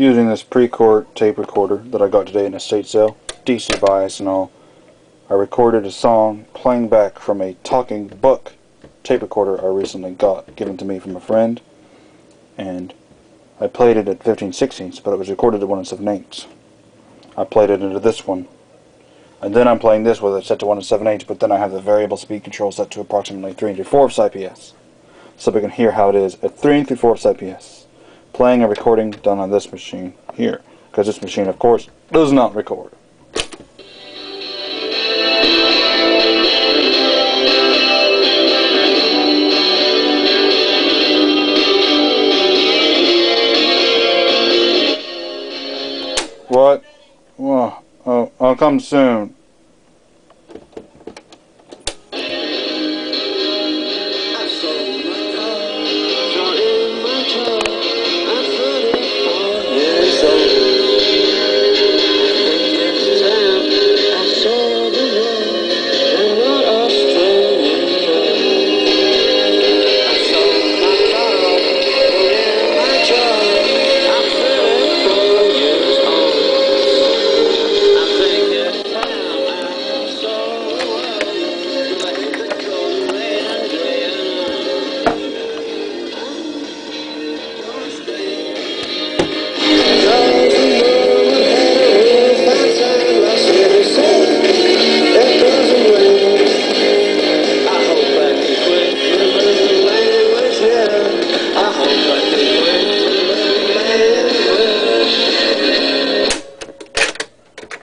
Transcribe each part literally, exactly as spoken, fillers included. using this pre-cord tape recorder that I got today in a state sale, D C bias and all. I recorded a song playing back from a Talking Book tape recorder I recently got, given to me from a friend, and I played it at fifteen sixteenths, but it was recorded at one and seven eighths. I played it into this one, and then I'm playing this with it set to one and seven eighths, but then I have the variable speed control set to approximately three and three fourths I P S, so we can hear how it is at three and three fourths I P S, playing a recording done on this machine here, because this machine, of course, does not record. What? Whoa. Oh, I'll come soon.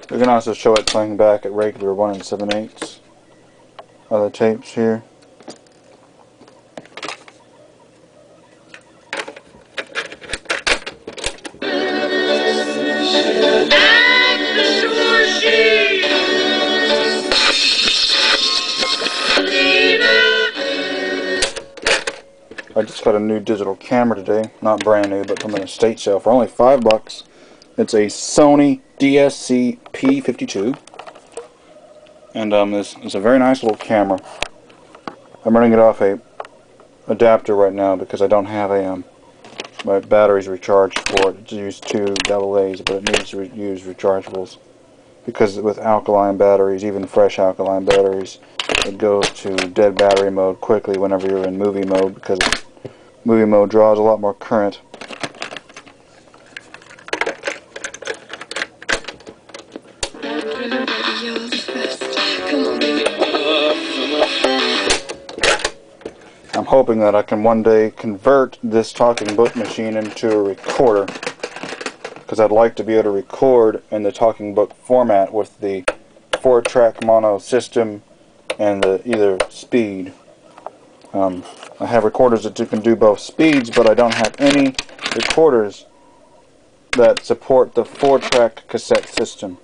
We can also show it playing back at regular one and seven eighths. Other tapes here. I just got a new digital camera today. Not brand new, but from an estate sale for only five bucks. It's a Sony D S C P fifty-two, and um, this is a very nice little camera. I'm running it off a adapter right now because I don't have a um, my battery's recharged for it. It's used two double A's, but it needs to re use rechargeables, because with alkaline batteries, even fresh alkaline batteries, it goes to dead battery mode quickly whenever you're in movie mode, because movie mode draws a lot more current. I'm hoping that I can one day convert this Talking Book machine into a recorder, because I'd like to be able to record in the Talking Book format with the four-track mono system and the either speed. Um, I have recorders that can do both speeds, but I don't have any recorders that support the four-track cassette system.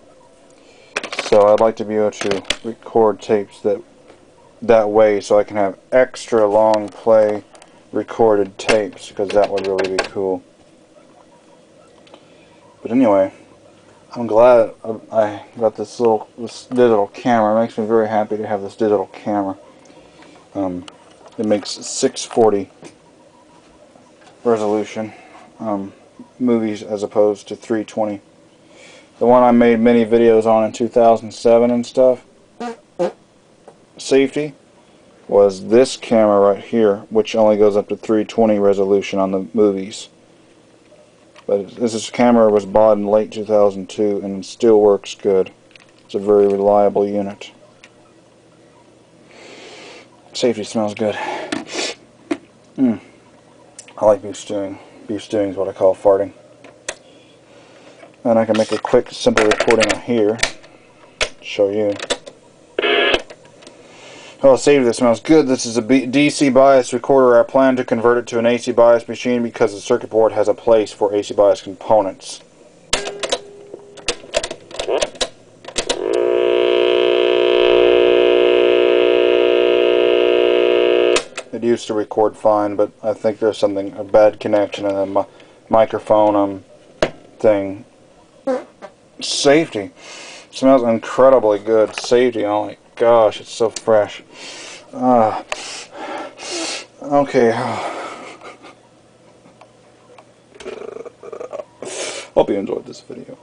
So I'd like to be able to record tapes that that way, so I can have extra long play recorded tapes, because that would really be cool. But anyway, I'm glad I got this little this digital camera. It makes me very happy to have this digital camera. Um, it makes six forty resolution um, movies as opposed to three twenty. The one I made many videos on in two thousand seven and stuff, safety, was this camera right here, which only goes up to three twenty resolution on the movies. But this camera was bought in late two thousand two and still works good. It's a very reliable unit. Safety smells good. Mm. I like beef stewing. Beef stewing is what I call farting. And I can make a quick, simple recording on here. Show you. Oh, safety that smells good. This is a D C bias recorder. I plan to convert it to an A C bias machine because the circuit board has a place for A C bias components. It used to record fine, but I think there's something, a bad connection in the mi microphone um, thing. Safety smells incredibly good. Safety, oh my gosh, it's so fresh. Uh, okay. Hope you enjoyed this video.